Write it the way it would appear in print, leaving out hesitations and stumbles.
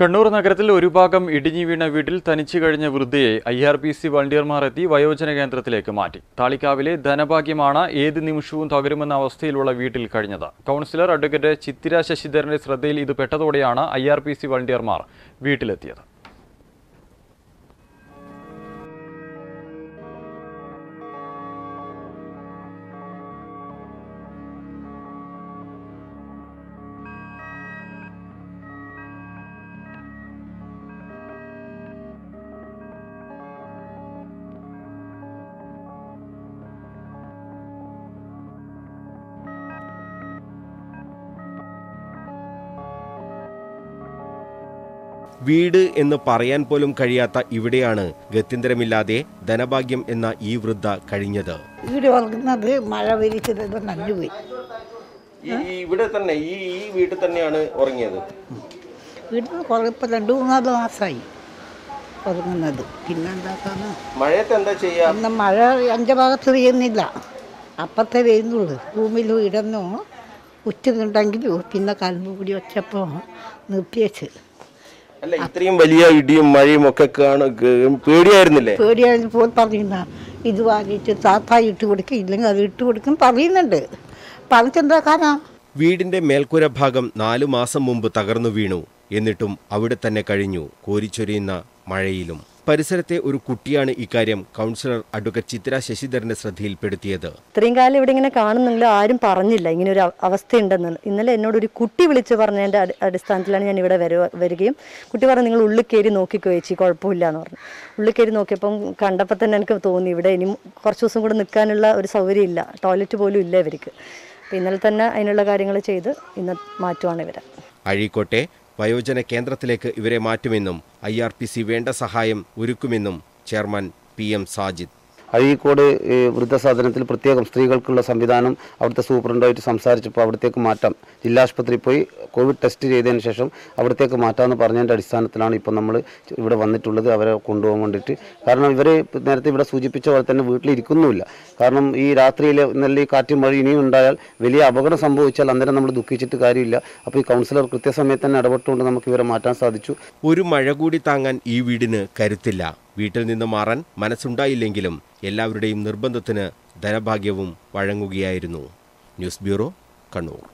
കണ്ണൂർ നഗരത്തിൽ ഒരു ഭാഗം ഇടിഞ്ഞു വീണ വീട്ടിൽ തനിച്ചു കഴിഞ്ഞ വൃദ്ധയെ IRPC വോളണ്ടിയർമാർ എത്തി വയോജന കേന്ദ്രത്തിലേക്ക് മാറ്റി. താളിക്കാവിലെ ധനഭാഗ്യമാണ് ഏത് നിമിഷവും തകരുമെന്ന അവസ്ഥയിലുള്ള വീട്ടിൽ കഴിഞ്ഞത്. കൗൺസിലർ അഡ്വക്കേറ്റ് ചിത്തിര ശശിധരന്റെ ശ്രദ്ധയിൽ ഇത് പെട്ടതോടെയാണ് IRPC വോളണ്ടിയർമാർ വീട്ടിലെത്തിയത്. വീട് എന്ന് പറയാൻ പോലും കഴിയാത്ത ഇവിടെയാണ് ഗത്യന്തരമില്ലാതെ ധനഭാഗ്യം എന്ന ഈ വൃദ്ധ കഴിഞ്ഞത്. ഇവിടെ വളർന്നത് മഴ വീഴ്ച നല്ലുപോയി. ഇവിടെ തന്നെ ഈ വീട്ടിൽ തന്നെയാണ് ഉറങ്ങിയത്. വീട്ടിൽ കുറേ 2-3 മാസമായി ഉറങ്ങുന്നത്. പിന്നെന്താക്കാണ് മഴയത്ത് എന്താ ചെയ്യുക? മഴ എൻ്റെ ഭാഗത്ത് പെയ്യുന്നില്ല, അപ്പത്തെ പെയ്യുന്നുള്ളൂ. റൂമിൽ ഇടന്നു ഉറ്റുന്നുണ്ടെങ്കിലും പിന്നെ കൽമ്പുകൂടി വെച്ചപ്പോൾ നിർത്തിയച്ച്. അല്ല, ഇത്രയും വലിയ ഇടിയും മഴയും ഒക്കെ പേടിയായിരുന്നില്ലേ? പേടിയായിരുന്നു. പോയി പറയുന്ന ഇത് വാങ്ങിയിട്ട് താത്ത ഇട്ട് കൊടുക്കുക, ഇല്ലെങ്കിൽ അത് ഇട്ട് കൊടുക്കും പറയുന്നുണ്ട്. പറഞ്ഞെന്താക്കാനാ? വീടിന്റെ മേൽക്കൂര ഭാഗം 4 മാസം മുമ്പ് തകർന്നു വീണു. എന്നിട്ടും അവിടെ തന്നെ കഴിഞ്ഞു കോരിച്ചൊരിയുന്ന മഴയിലും. പരിസരത്തെ ഒരു കുട്ടിയാണ് ഇക്കാര്യം കൗൺസിലർ അഡ്വക്കേറ്റ് ചിത്ര ശശിധരന്റെ ശ്രദ്ധയിൽപ്പെടുത്തിയത്. ഇത്രയും കാലം ഇവിടെ ഇങ്ങനെ കാണുന്നെങ്കിലും ആരും പറഞ്ഞില്ല ഇങ്ങനെ ഒരു അവസ്ഥയുണ്ടെന്ന്. ഇന്നലെ എന്നോട് ഒരു കുട്ടി വിളിച്ചു പറഞ്ഞതിൻ്റെ അടിസ്ഥാനത്തിലാണ് ഞാൻ ഇവിടെ വരികയും കുട്ടി പറഞ്ഞു നിങ്ങൾ ഉള്ളിൽ കയറി നോക്കിക്കോ ചേച്ചി, കുഴപ്പമില്ല എന്ന് പറഞ്ഞു. ഉള്ളിൽ കയറി നോക്കിയപ്പം കണ്ടപ്പോൾ തന്നെ എനിക്ക് തോന്നി ഇവിടെ ഇനി കുറച്ച് ദിവസം കൂടെ നിൽക്കാനുള്ള ഒരു സൗകര്യം ഇല്ല, ടോയ്ലറ്റ് പോലും ഇല്ല ഇവർക്ക്. ഇന്നലെ തന്നെ അതിനുള്ള കാര്യങ്ങൾ ചെയ്ത് ഇന്ന് മാറ്റുവാണ് ഇവരെ. അഴീക്കോട്ടെ വയോജന കേന്ദ്രത്തിലേക്ക് ഇവരെ മാറ്റുമെന്നും IRPC വേണ്ട സഹായം ഒരുക്കുമെന്നും ചെയർമാൻ PM സാജിദ്. അഴീക്കോട് വൃദ്ധസാധനത്തിൽ പ്രത്യേകം സ്ത്രീകൾക്കുള്ള സംവിധാനം അവിടുത്തെ സൂപ്രണ്ടുമായിട്ട് സംസാരിച്ചപ്പോൾ അവിടത്തേക്ക് മാറ്റാം, ജില്ലാശുപത്രിയിൽ പോയി കോവിഡ് ടെസ്റ്റ് ചെയ്തതിന് ശേഷം അവിടത്തേക്ക് മാറ്റാമെന്ന് പറഞ്ഞതിൻ്റെ അടിസ്ഥാനത്തിലാണ് ഇപ്പോൾ നമ്മൾ ഇവിടെ വന്നിട്ടുള്ളത് അവരെ കൊണ്ടുപോകാൻ വേണ്ടിയിട്ട്. കാരണം ഇവർ നേരത്തെ ഇവിടെ സൂചിപ്പിച്ച പോലെ തന്നെ വീട്ടിലിരിക്കുന്നുമില്ല. കാരണം ഈ രാത്രിയിൽ നല്ല കാറ്റും മഴ ഇനിയും ഉണ്ടായാൽ വലിയ അപകടം സംഭവിച്ചാൽ അന്നേരം നമ്മൾ ദുഃഖിച്ചിട്ട് കാര്യമില്ല. അപ്പോൾ ഈ കൗൺസിലർ കൃത്യസമയത്ത് തന്നെ ഇടപെട്ടുകൊണ്ട് നമുക്ക് ഇവരെ മാറ്റാൻ സാധിച്ചു. ഒരു മഴ കൂടി താങ്ങാൻ ഈ വീടിന് കരുത്തില്ല. വീട്ടിൽ നിന്ന് മാറാൻ മനസ്സുണ്ടായില്ലെങ്കിലും എല്ലാവരുടെയും നിർബന്ധത്തിന് ധനഭാഗ്യവും വഴങ്ങുകയായിരുന്നു. News bureau, Kannur.